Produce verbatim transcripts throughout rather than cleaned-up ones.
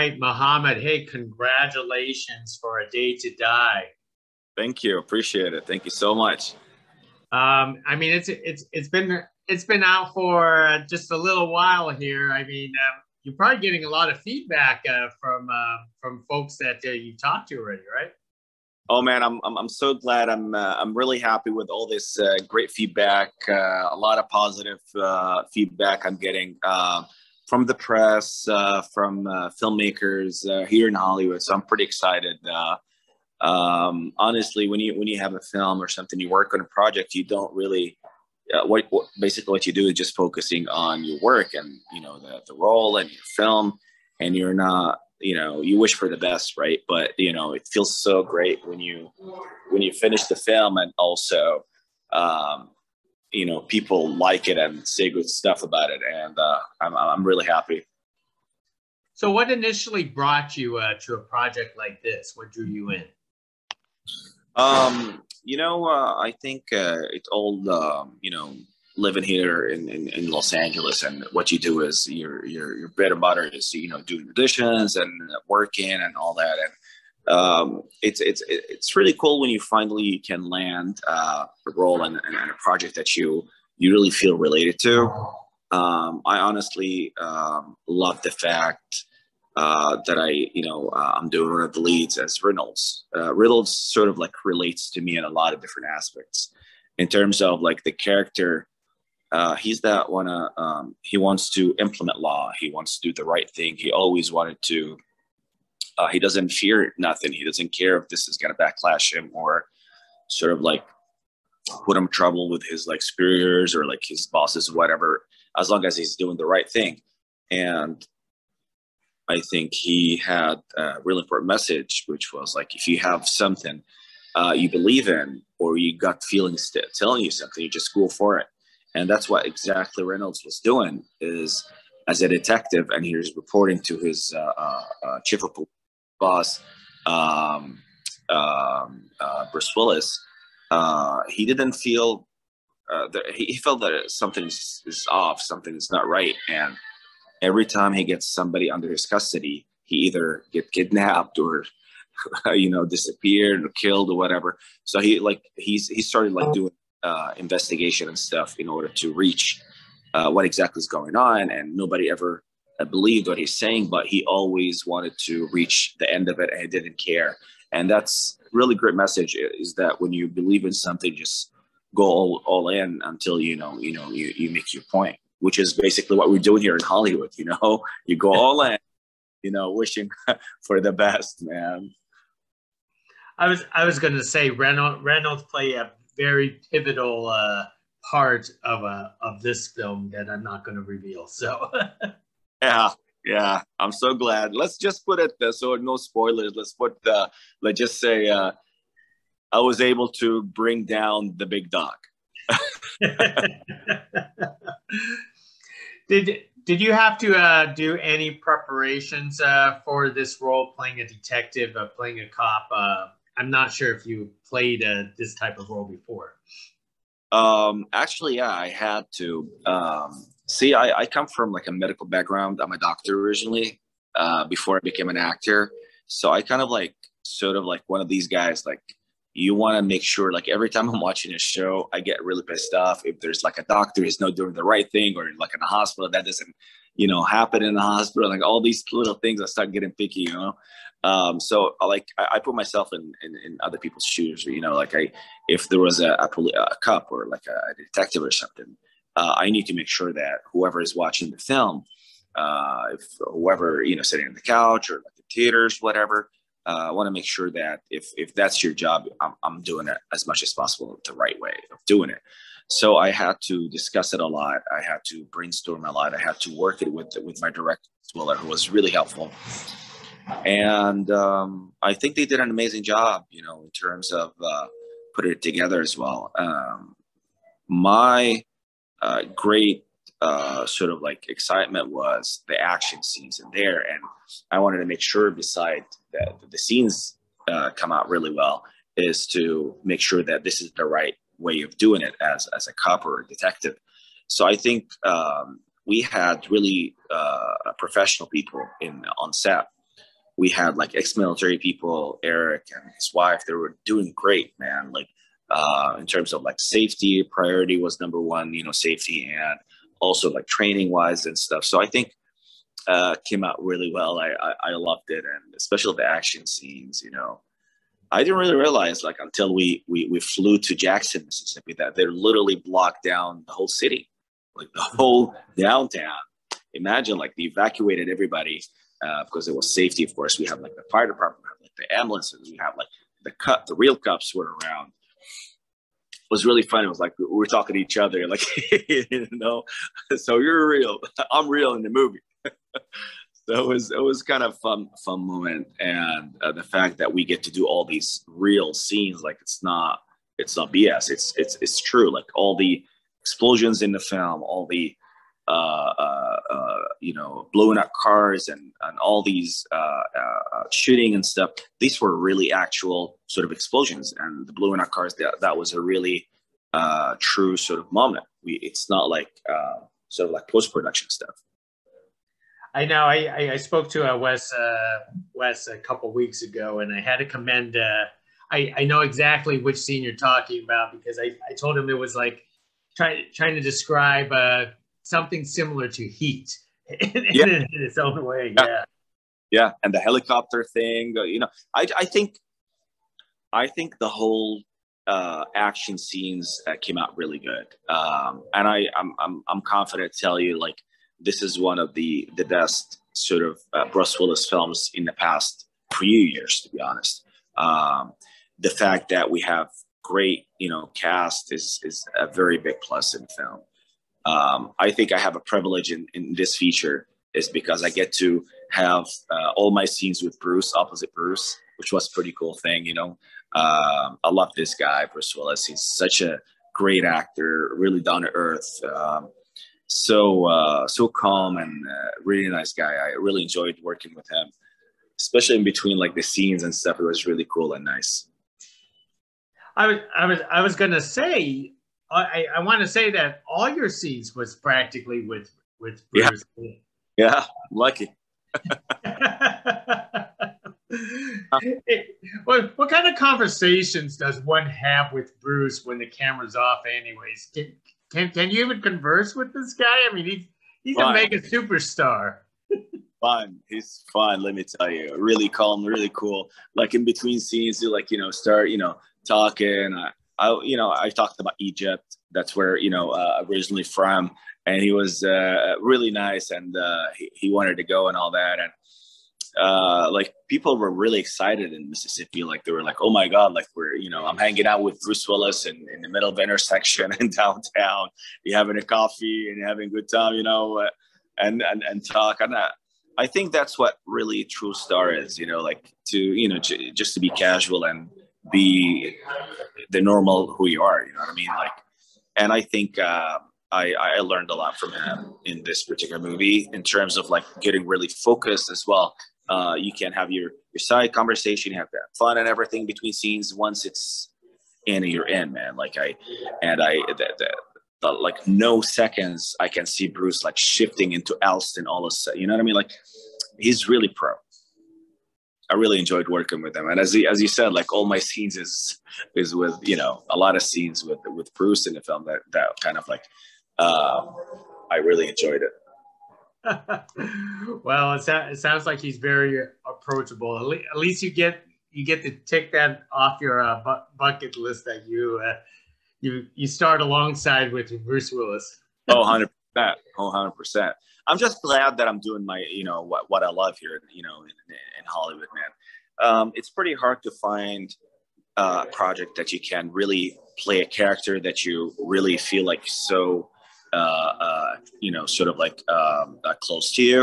right, Mohamed. Hey, congratulations for A Day to Die. Thank you. Appreciate it. Thank you so much. Um, I mean, it's it's it's been it's been out for just a little while here. I mean, um, you're probably getting a lot of feedback uh, from uh, from folks that uh, you talked to already, right? Oh man, I'm I'm, I'm so glad. I'm uh, I'm really happy with all this uh, great feedback. Uh, a lot of positive uh, feedback I'm getting uh, from the press, uh, from uh, filmmakers uh, here in Hollywood. So I'm pretty excited. Uh, um honestly, when you when you have a film or something, you work on a project, you don't really uh, what, what basically what you do is just focusing on your work and you know the, the role and your film, and you're not you know you wish for the best, right? But you know it feels so great when you when you finish the film, and also um you know people like it and say good stuff about it, and uh i'm, I'm really happy. So what initially brought you uh, to a project like this? What drew you in? Um, you know, uh, I think uh, it's all, um, you know, living here in, in, in Los Angeles, and what you do is your, your, your bread and butter is, you know, doing auditions and working and all that. And um, it's, it's, it's really cool when you finally can land uh, a role in, in a project that you, you really feel related to. Um, I honestly um, love the fact Uh, that I, you know, uh, I'm doing one of the leads as Reynolds. Uh, Reynolds sort of like relates to me in a lot of different aspects. In terms of like the character, uh, he's that one, uh, um, he wants to implement law. He wants to do the right thing. He always wanted to, uh, he doesn't fear nothing. He doesn't care if this is going to backlash him or sort of like put him in trouble with his like superiors or like his bosses or whatever, as long as he's doing the right thing. And I think he had a really important message, which was like, if you have something uh, you believe in, or you got feelings telling you something, you just go for it. And that's what exactly Reynolds was doing, is as a detective, and he was reporting to his uh, uh, chief of police boss, um, um, uh, Bruce Willis. Uh, he didn't feel, uh, that, he felt that something is off, something is not right. And every time he gets somebody under his custody, he either get kidnapped or, you know, disappeared or killed or whatever. So he like he's he started like doing uh, investigation and stuff in order to reach uh, what exactly is going on. And nobody ever uh, believed what he's saying, but he always wanted to reach the end of it, and he didn't care. And that's really great message, is that when you believe in something, just go all, all in until you know you know you, you make your point, which is basically what we're doing here in Hollywood. You know, you go all in, you know, wishing for the best, man. I was I was going to say Reynolds, Reynolds play a very pivotal uh, part of a of this film that I'm not going to reveal. So yeah, yeah, I'm so glad. Let's just put it there, so no spoilers. Let's put the, let's just say uh, I was able to bring down the big dog. Did did you have to uh, do any preparations uh, for this role, playing a detective, uh, playing a cop? Uh, I'm not sure if you played uh, this type of role before. Um, actually, yeah, I had to. Um, see, I, I come from like a medical background. I'm a doctor originally uh, before I became an actor. So I kind of like sort of like one of these guys like, you want to make sure, like every time I'm watching a show, I get really pissed off if there's like a doctor who's not doing the right thing, or like in the hospital that doesn't, you know, happen in the hospital. Like all these little things, I start getting picky, you know. Um, so like I, I put myself in, in in other people's shoes, you know. Like I, if there was a a, a cop or like a detective or something, uh, I need to make sure that whoever is watching the film, uh, if whoever you know sitting on the couch or like the theaters, whatever. Uh, I want to make sure that if, if that's your job, I'm, I'm doing it as much as possible the right way of doing it. So I had to discuss it a lot. I had to brainstorm a lot. I had to work it with with my director, who was really helpful. And um, I think they did an amazing job, you know, in terms of uh, putting it together as well. Um, my uh, great uh, sort of like excitement was the action scenes in there. And I wanted to make sure, besides that the scenes uh, come out really well, is to make sure that this is the right way of doing it as, as a cop or a detective. So I think um, we had really uh, professional people in on set we had like ex-military people, Eric and his wife, they were doing great, man. Like uh, in terms of like safety, priority was number one, you know, safety, and also like training wise and stuff. So I think uh, came out really well. I, I, I loved it. And especially the action scenes, you know, I didn't really realize like until we, we, we flew to Jackson, Mississippi, that they literally blocked down the whole city, like the whole downtown. Imagine like they evacuated everybody uh, because it was safety. Of course, we have like the fire department, we have, like the ambulances, we have like the cut, the real cops were around. It was really fun. It was like, we were talking to each other, like, you know, so you're real, I'm real in the movie. So it was, it was kind of fun, fun moment. And uh, the fact that we get to do all these real scenes, like it's not, it's not B S. It's, it's, it's true. Like all the explosions in the film, all the, uh, uh, uh, you know, blowing up cars and, and all these uh, uh, shooting and stuff. These were really actual sort of explosions, and the blowing up cars, that, that was a really uh, true sort of moment. We, it's not like uh, sort of like post-production stuff. I know. I, I spoke to uh, Wes uh, Wes a couple weeks ago, and I had to commend. Uh, I I know exactly which scene you're talking about, because I, I told him it was like trying trying to describe uh, something similar to Heat in, yeah. in, in its own way. Yeah. yeah, yeah, and the helicopter thing. You know, I I think I think the whole uh, action scenes uh, came out really good, um, and I I'm, I'm I'm confident to tell you, like, this is one of the, the best sort of uh, Bruce Willis films in the past few years, to be honest. Um, the fact that we have great, you know, cast is, is a very big plus in film. Um, I think I have a privilege in, in this feature is because I get to have uh, all my scenes with Bruce, opposite Bruce, which was a pretty cool thing, you know. Um, I love this guy, Bruce Willis. He's such a great actor, really down to earth. Um, So uh, so calm and uh, really nice guy. I really enjoyed working with him, especially in between like the scenes and stuff. It was really cool and nice. I was I was I was gonna say I I want to say that all your scenes was practically with with Bruce. Yeah, yeah, I'm lucky. it, what, what kind of conversations does one have with Bruce when the camera's off, anyways? Can, Can, can you even converse with this guy? I mean, he's, he's a mega superstar. Fun. He's fun, let me tell you. Really calm, really cool. Like in between scenes, you like, you know, start, you know, talking. I, I you know, I talked about Egypt. That's where, you know, uh, originally from. And he was uh, really nice, and uh, he, he wanted to go and all that. And uh, like people were really excited in Mississippi. Like they were like, oh my God, like we're, you know, I'm hanging out with Bruce Willis in, in the middle of the intersection in downtown, you're having a coffee and having a good time, you know, uh, and, and, and talk. And I, I think that's what really true star is, you know, like to, you know, j just to be casual and be the normal who you are, you know what I mean? Like, and I think, uh, I, I learned a lot from him in this particular movie in terms of like getting really focused as well. Uh, you can have your, your side conversation, have that fun and everything between scenes. Once it's in, you're in, man. Like I, and I, the, the, the, like no seconds, I can see Bruce like shifting into Alston all of a sudden. You know what I mean? Like he's really pro. I really enjoyed working with him. And as he, as you said, like all my scenes is, is with, you know, a lot of scenes with, with Bruce in the film that, that kind of like, um, I really enjoyed it. Well, it, it sounds like he's very approachable. At, le at least you get you get to tick that off your uh, bu bucket list that you uh, you you start alongside with Bruce Willis. Oh, one hundred percent. Oh, one hundred percent. I'm just glad that I'm doing my, you know, what what I love here, you know, in, in Hollywood, man. Um, it's pretty hard to find uh, a project that you can really play a character that you really feel like so. Uh, uh, you know, sort of like um, uh, close to you.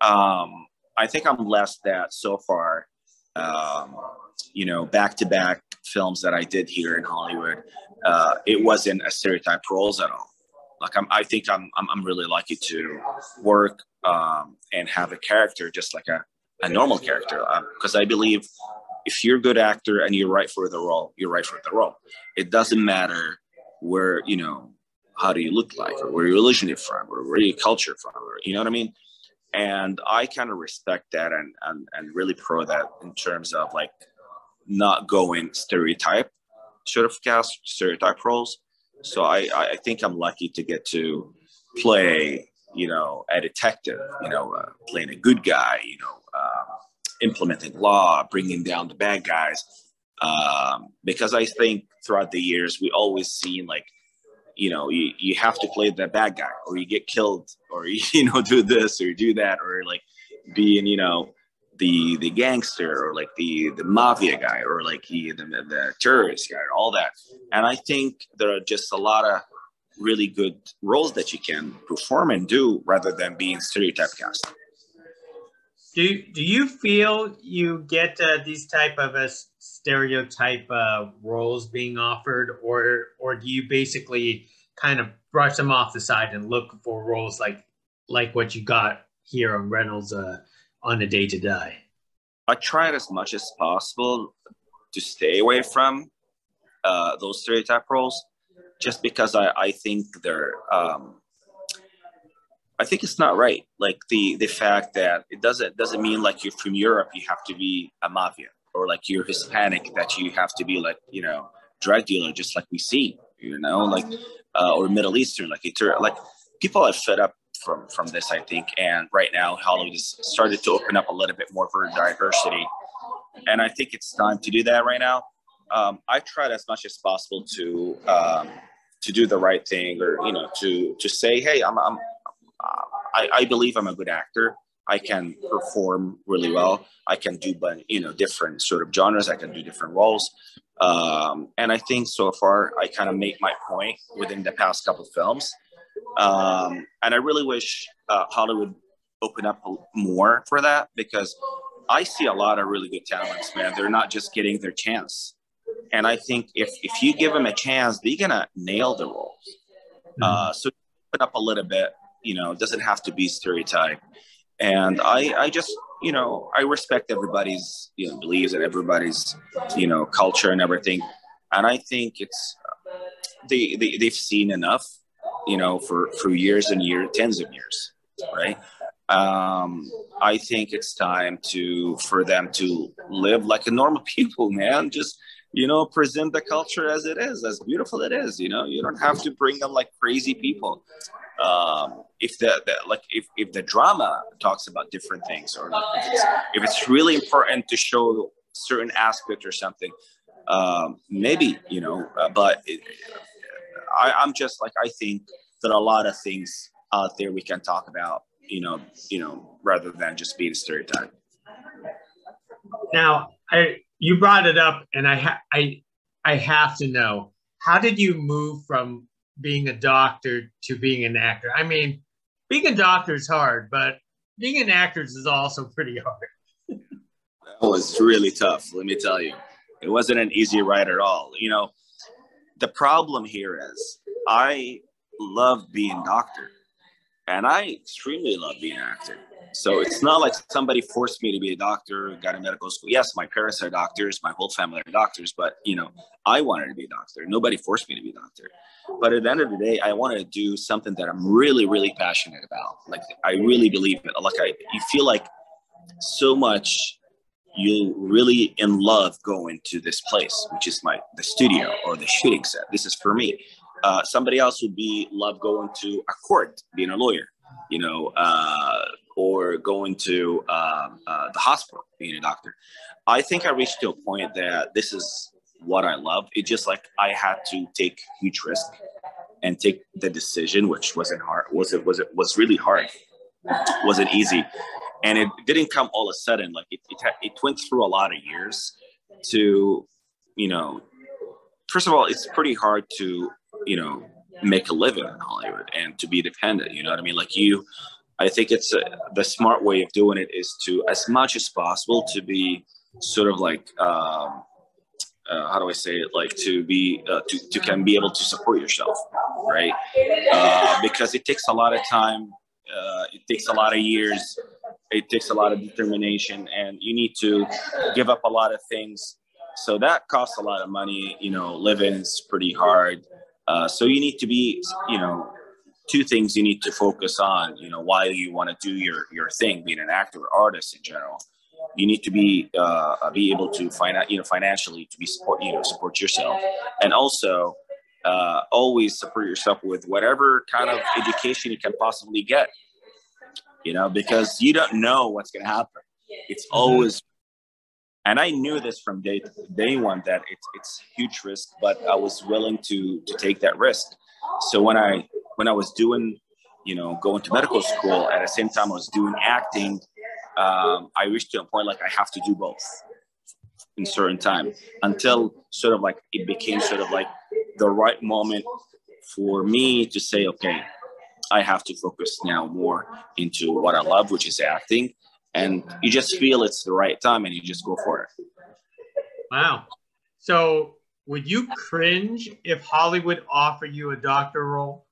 Um, I think I'm blessed that so far, um, you know, back-to-back films that I did here in Hollywood, uh, it wasn't a stereotype roles at all. Like I'm, I think I'm, I'm, I'm really lucky to work um, and have a character just like a, a normal character, because um, I believe if you're a good actor and you're right for the role, you're right for the role. It doesn't matter where, you know, how do you look like, or where you're originally from, or where your culture from, or, you know what I mean? And I kind of respect that and, and, and really pro that in terms of like not going stereotype sort of cast, stereotype roles. So I, I think I'm lucky to get to play, you know, a detective, you know, uh, playing a good guy, you know, um, implementing law, bringing down the bad guys. Um, because I think throughout the years, we always seen like, you know, you, you have to play the bad guy or you get killed or, you know, do this or do that or like being, you know, the the gangster or like the, the mafia guy or like he, the, the terrorist guy or all that. And I think there are just a lot of really good roles that you can perform and do rather than being stereotypecast. Do, do you feel you get uh, these type of a stereotype uh, roles being offered, or or do you basically kind of brush them off the side and look for roles like like what you got here on Reynolds uh, on A Day to Die? I tried as much as possible to stay away from uh, those stereotype roles, just because I, I think they're um, I think it's not right. Like the the fact that it doesn't doesn't mean like you're from Europe you have to be a mafia, or like you're Hispanic that you have to be like, you know, drug dealer just like we see, you know, like uh, or Middle Eastern like like people are fed up from from this, I think. And right now Hollywood has started to open up a little bit more for diversity, and I think it's time to do that right now. Um, I tried as much as possible to um, to do the right thing, or you know, to to say, hey, I'm. I'm Uh, I, I believe I'm a good actor. I can perform really well. I can do, you know, different sort of genres. I can do different roles. Um, and I think so far I kind of make my point within the past couple of films. Um, and I really wish uh, Hollywood opened up more for that, because I see a lot of really good talents, man. They're not just getting their chance. And I think if, if you give them a chance, they're going to nail the roles. Uh, so open up a little bit. You know, it doesn't have to be stereotype. And I, I just, you know, I respect everybody's, you know, beliefs and everybody's, you know, culture and everything. And I think it's, they, they, they've seen enough, you know, for, for years and years, tens of years, right? Um, I think it's time to, for them to live like a normal people, man. Just, you know, present the culture as it is, as beautiful it is, you know. You don't have to bring them like crazy people. Um, if the, the like if, if the drama talks about different things, or like if, it's, if it's really important to show certain aspect or something, um, maybe, you know, uh, but it, I, I'm just like, I think that a lot of things out there we can talk about, you know, you know, rather than just being a stereotype. Now, I, you brought it up and I, ha I, I have to know, how did you move from being a doctor to being an actor? I mean, being a doctor is hard, but being an actor is also pretty hard. That was really tough, let me tell you. It wasn't an easy ride at all. You know, the problem here is I love being a doctor, and I extremely love being an actor. So it's not like somebody forced me to be a doctor, got in medical school. Yes, my parents are doctors, my whole family are doctors, but you know, I wanted to be a doctor. Nobody forced me to be a doctor. But at the end of the day, I wanted to do something that I'm really, really passionate about. Like, I really believe it. Like, I, you feel like so much, you're really in love going to this place, which is my, the studio or the shooting set. This is for me. Uh, somebody else would be love going to a court, being a lawyer, you know, uh, or going to um, uh, the hospital, being a doctor. I think I reached to a point that this is what I love. It just like I had to take huge risk and take the decision, which wasn't hard. Was it? Was it? Was really hard. Wasn't easy, and it didn't come all of a sudden. Like it, it, it went through a lot of years to, you know. First of all, it's pretty hard to, you know, make a living in Hollywood and to be dependent. You know what I mean? Like you. I think it's a, the smart way of doing it is to, as much as possible, to be sort of like, um, uh, how do I say it? Like to be, uh, to, to can be able to support yourself, right? Uh, because it takes a lot of time. Uh, it takes a lot of years. It takes a lot of determination, and you need to give up a lot of things. So that costs a lot of money, you know, living is pretty hard. Uh, so you need to be, you know, two things you need to focus on, you know, why you want to do your, your thing, being an actor or artist in general. You need to be uh, be able to finan- you know, financially to be support, you know, support yourself. And also uh, always support yourself with whatever kind of education you can possibly get, you know, because you don't know what's going to happen. It's always, and I knew this from day to day one, that it's, it's a huge risk, but I was willing to, to take that risk. So when I, when I was doing, you know, going to medical school, at the same time I was doing acting, um, I reached to a point like I have to do both in certain time, until sort of like it became sort of like the right moment for me to say, okay, I have to focus now more into what I love, which is acting. And you just feel it's the right time and you just go for it. Wow. So would you cringe if Hollywood offered you a doctor role?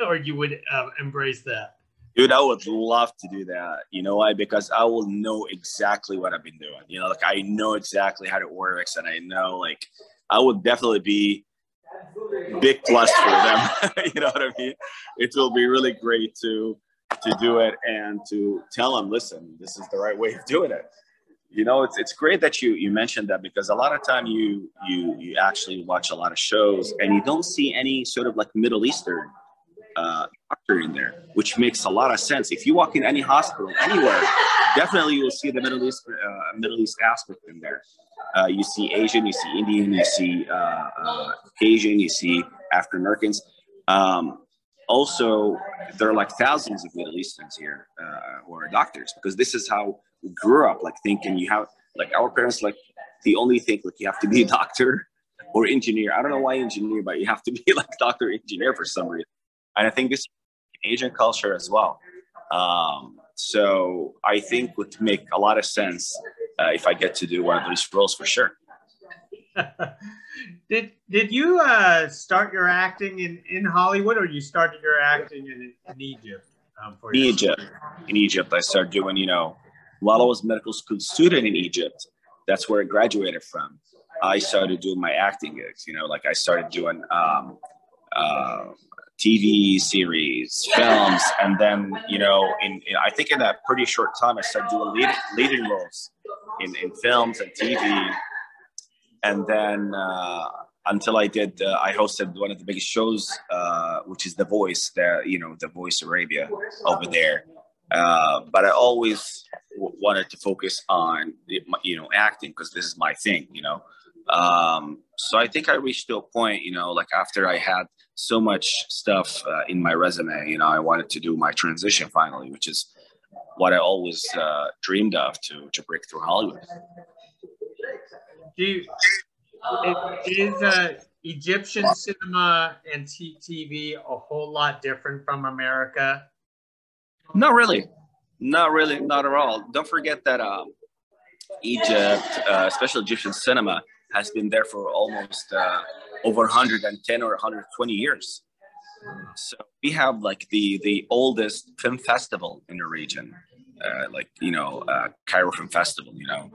Or you would uh, embrace that? Dude, I would love to do that. You know why? Because I will know exactly what I've been doing. You know, like I know exactly how it works, and I know, like, I would definitely be big plus for them. You know what I mean? It will be really great to to do it and to tell them, listen, this is the right way of doing it. You know, it's it's great that you you mentioned that, because a lot of time you you you actually watch a lot of shows and you don't see any sort of like Middle Eastern Uh, doctor in there, which makes a lot of sense. If you walk in any hospital anywhere, definitely you will see the Middle East uh, Middle East aspect in there. Uh, you see Asian, you see Indian, you see uh, uh, Asian, you see African Americans. Um, also, there are like thousands of Middle Easterns here uh, who are doctors, because this is how we grew up, like thinking you have, like our parents, like the only thing, like you have to be a doctor or engineer. I don't know why engineer, but you have to be like doctor or engineer for some reason. And I think this is Asian culture as well. Um, so I think would make a lot of sense uh, if I get to do one of these roles for sure. did did you uh, start your acting in, in Hollywood, or you started your acting in, in Egypt? Um, for in Egypt. In Egypt, I started doing, you know, while I was a medical school student in Egypt, that's where I graduated from. I started doing my acting gigs, you know, like I started doing um, uh, T V series, films, and then, you know, in, in I think in that pretty short time, I started doing lead, leading roles in, in films and T V. And then uh, until I did, uh, I hosted one of the biggest shows, uh, which is The Voice, the, you know, The Voice Arabia over there. Uh, but I always w- wanted to focus on, you know, acting, because this is my thing, you know. Um, so I think I reached to a point, you know, like after I had so much stuff uh, in my resume, you know, I wanted to do my transition finally, which is what I always uh, dreamed of, to, to break through Hollywood. Do you, is uh, Egyptian cinema and T V a whole lot different from America? Not really. Not really. Not at all. Don't forget that um, Egypt, uh, especially Egyptian cinema, has been there for almost uh, over one hundred ten or one hundred twenty years. So we have like the, the oldest film festival in the region, uh, like, you know, uh, Cairo Film Festival, you know,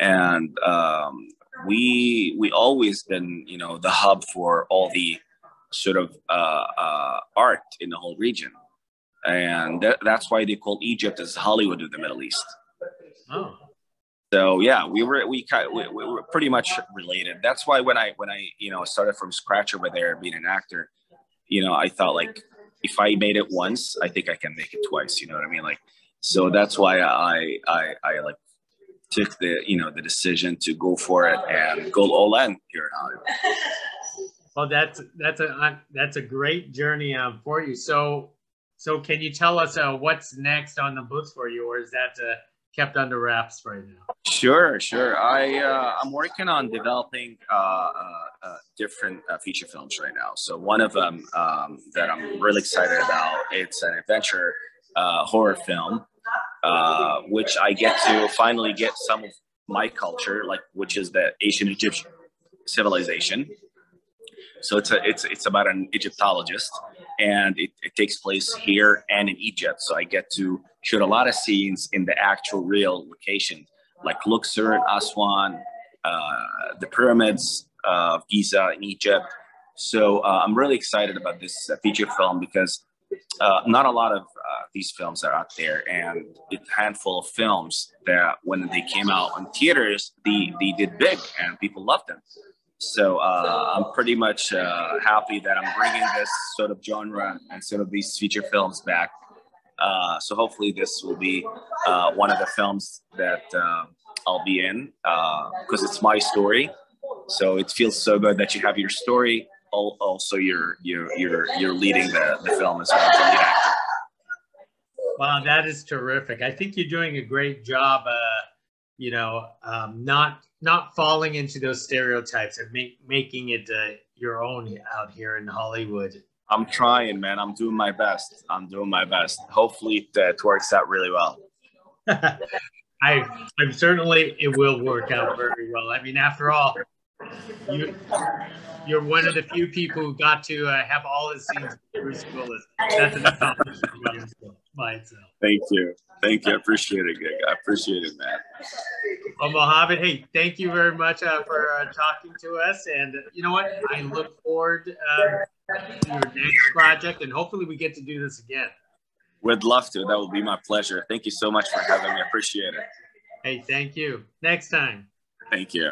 and um, we, we always been, you know, the hub for all the sort of uh, uh, art in the whole region. And th- that's why they call Egypt as Hollywood of the Middle East. Oh. So yeah, we were we, we we were pretty much related. That's why when I when I you know started from scratch over there being an actor, you know, I thought like if I made it once, I think I can make it twice. You know what I mean? Like, so that's why I I I like took the you know the decision to go for it and go all in here in Hollywood. Well, that's that's a that's a great journey um, for you. So so can you tell us uh, what's next on the books for you, or is that a kept under wraps right now? Sure, sure. I, uh, I'm working on developing uh, uh, different uh, feature films right now. So one of them um, that I'm really excited about, it's an adventure uh, horror film, uh, which I get to finally get some of my culture, like which is the ancient Egyptian civilization. So it's a, it's it's about an Egyptologist, and it, it takes place here and in Egypt. So I get to shoot a lot of scenes in the actual real location, like Luxor and Aswan, uh, the pyramids of Giza in Egypt. So uh, I'm really excited about this uh, feature film, because uh, not a lot of uh, these films are out there, and it's a handful of films that when they came out on theaters, they, they did big and people loved them. So uh, I'm pretty much uh, happy that I'm bringing this sort of genre and sort of these feature films back. Uh, so hopefully this will be uh, one of the films that uh, I'll be in, because uh, it's my story. So it feels so good that you have your story. Also, you're you're you're you're leading the, the film as well. Yeah. Wow, that is terrific. I think you're doing a great job. Uh, you know, um, not not falling into those stereotypes and make, making it uh, your own out here in Hollywood. I'm trying, man. I'm doing my best. I'm doing my best. Hopefully, it, uh, it works out really well. I, I'm certainly it will work out very well. I mean, after all, you, you're one of the few people who got to uh, have all the scenes with Bruce Willis. That's an accomplishment by yourself, by itself. Thank you. Thank you. I appreciate it, Gig. I appreciate it, man. Well, Mohamed, hey, thank you very much uh, for uh, talking to us. And uh, you know what? I look forward uh, to your next project, and hopefully we get to do this again. Would love to. That would be my pleasure. Thank you so much for having me. I appreciate it. Hey, thank you. Next time. Thank you.